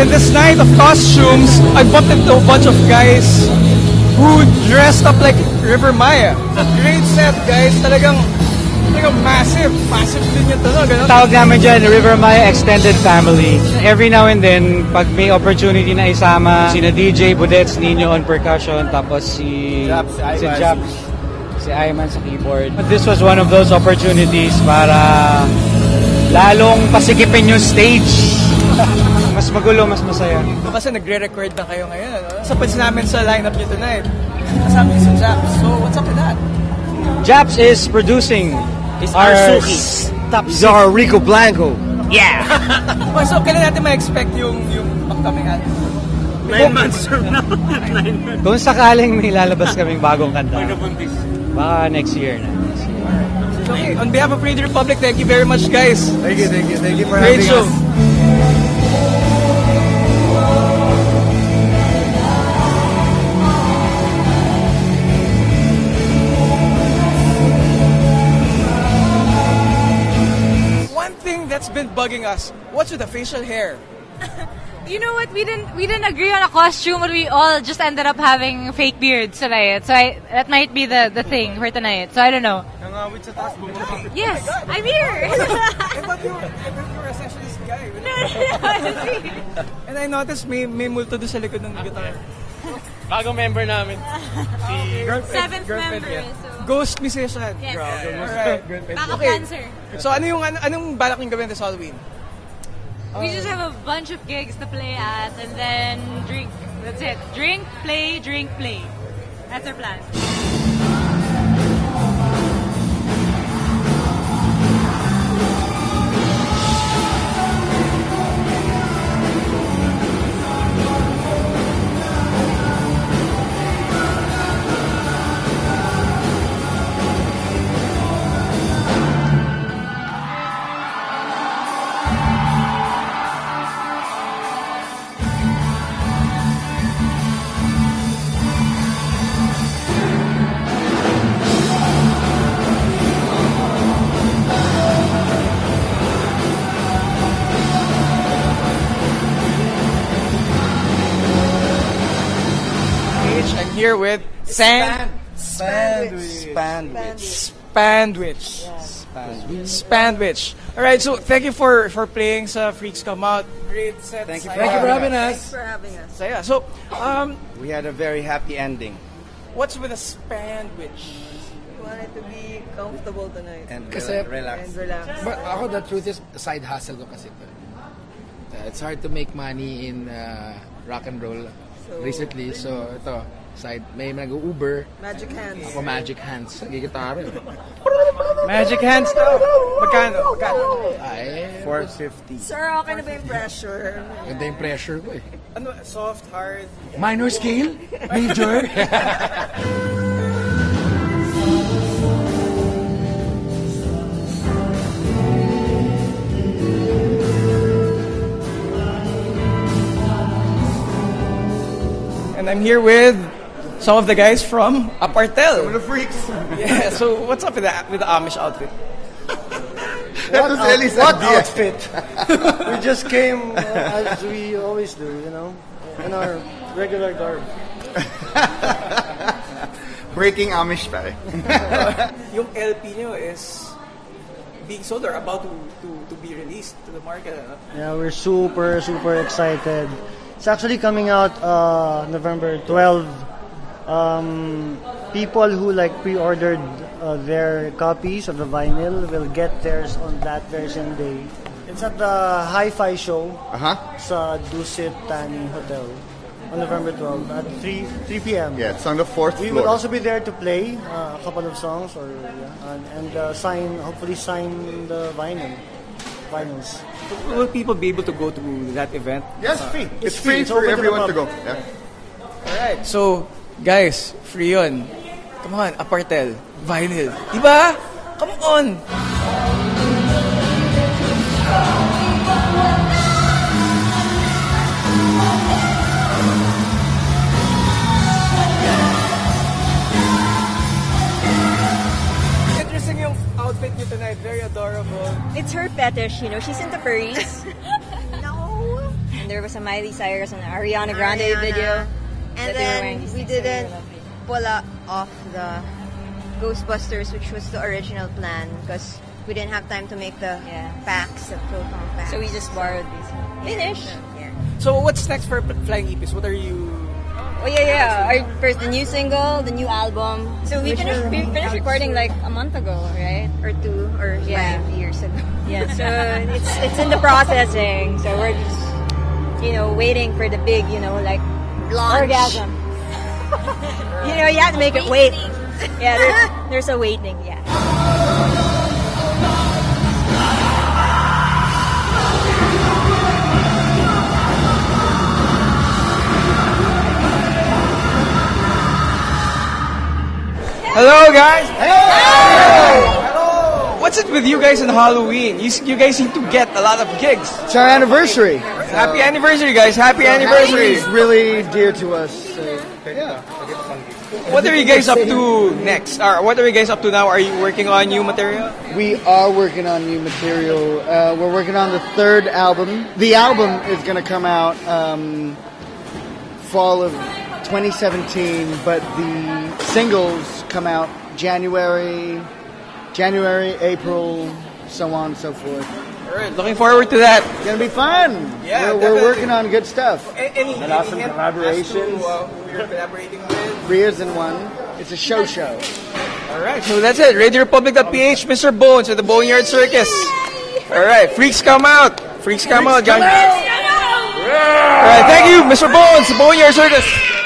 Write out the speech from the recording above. in this night of costumes, I bumped into a bunch of guys who dressed up like Rivermaya. Great set, guys. Talagang massive. Massive din yung talo. Tawag namin dyan, Rivermaya Extended Family. Every now and then, pag may opportunity na isama, sina DJ Budets, Nino on percussion, tapos si Japs, si Ayman sa keyboard. But this was one of those opportunities para lalong pasikipin yung stage. Mas magulo, mas masaya. Kasi nagre-record na kayo ngayon. Sa pads namin sa lineup niyo tonight. Kasama si Japs. So, what's up with that? Japs is producing. It's our top star, Rico Blanco. Yeah! So, kailan natin ma-expect yung upcoming album? 9 months from now. 9 months. Kung sakaling may lalabas kaming bagong kanta. Baka next year na. So, okay. On behalf of Radio Republic, thank you very much, guys. Thank you. Thank you for having us. Great show. That's been bugging us. What's with the facial hair? You know what? We didn't agree on a costume, but we all just ended up having fake beards tonight. So that might be the thing for tonight. So I don't know. Yes, I'm here. I thought you were a sessionist guy. No. And I noticed may multo do sa likod ng guitar. Bagong member namin. Seventh member. So. Ghost musician. Yes. Alright. Backup dancer. So anong balak niyong gawin this Halloween? We just have a bunch of gigs to play at and then drink. That's it. Drink, play. That's our plan. Here with Sandwich. All right, so thank you for playing sa Freaks Come Out. Great set. Thank you for having us. So, we had a very happy ending. What's with a sandwich? We wanted to be comfortable tonight and relax. But the truth is, side hustle ko kasi. It's hard to make money in rock and roll. Recently, so ito, side, may mag-Uber. Magic hands. Ako magic hands. Gigitara. Magic hands daw. Magkano? Ay, 450. Sir, okay na ba yung pressure? Ganda yung pressure ko eh. Ano, soft, hard? Minor scale? Major? And I'm here with some of the guys from Apartel. Some of the freaks. Yeah. So what's up with the Amish outfit? What outfit? We just came as we always do, you know, in our regular garb. Breaking Amish, pare. Yung LP nyo is being sold or about to be released to the market. Yeah, we're super excited. It's actually coming out November 12. People who pre-ordered their copies of the vinyl will get theirs on that very same day. It's at the Hi-Fi Show sa Dusit Thani Hotel on November 12 at 3 p.m. Yeah, it's on the 4th floor. We will also be there to play a couple of songs and hopefully sign the vinyl. Finals. Will people be able to go to that event? Yes, free. It's free for everyone to go. Yeah. All right. So, guys, free yun. Come on, Apartel, vinyl. Diba? Come on. Outfit you tonight, very adorable. It's her fetish, you know. She's into furries. No. and there was a Miley Cyrus and Ariana Grande video. And then we didn't pull off the Ghostbusters, which was the original plan, because we didn't have time to make the packs, the proton packs. So we just borrowed these. Finished. So what's next for Flying Ipis? What are you... Oh Our first, the new single, the new album. So we finished recording like a month ago, right? Or two, or 5 years ago. Yeah, so it's in the processing. So we're just, waiting for the big, like... Launch. Orgasm. You have to make it wait. Yeah, there's a waiting, Hello, guys! Hello! What's it with you guys on Halloween? You guys seem to get a lot of gigs. It's our anniversary. So, happy anniversary, guys! Happy anniversary! It's really dear to us. So, What are you guys up to next? What are you guys up to now? Are you working on new material? We are working on new material. We're working on the third album. The album is going to come out fall of 2017, but the singles come out January, April, so on and so forth. All right, looking forward to that. It's going to be fun. Yeah, we're working on good stuff. And awesome collaborations. We're collaborating with Ria's in one. It's a show. All right, so that's it. RadioRepublic.ph, Mr. Bones at the Boneyard Circus. All right, Freaks Come Out. Freaks Come Out, John. All right, thank you, Mr. Bones, the Boneyard Circus.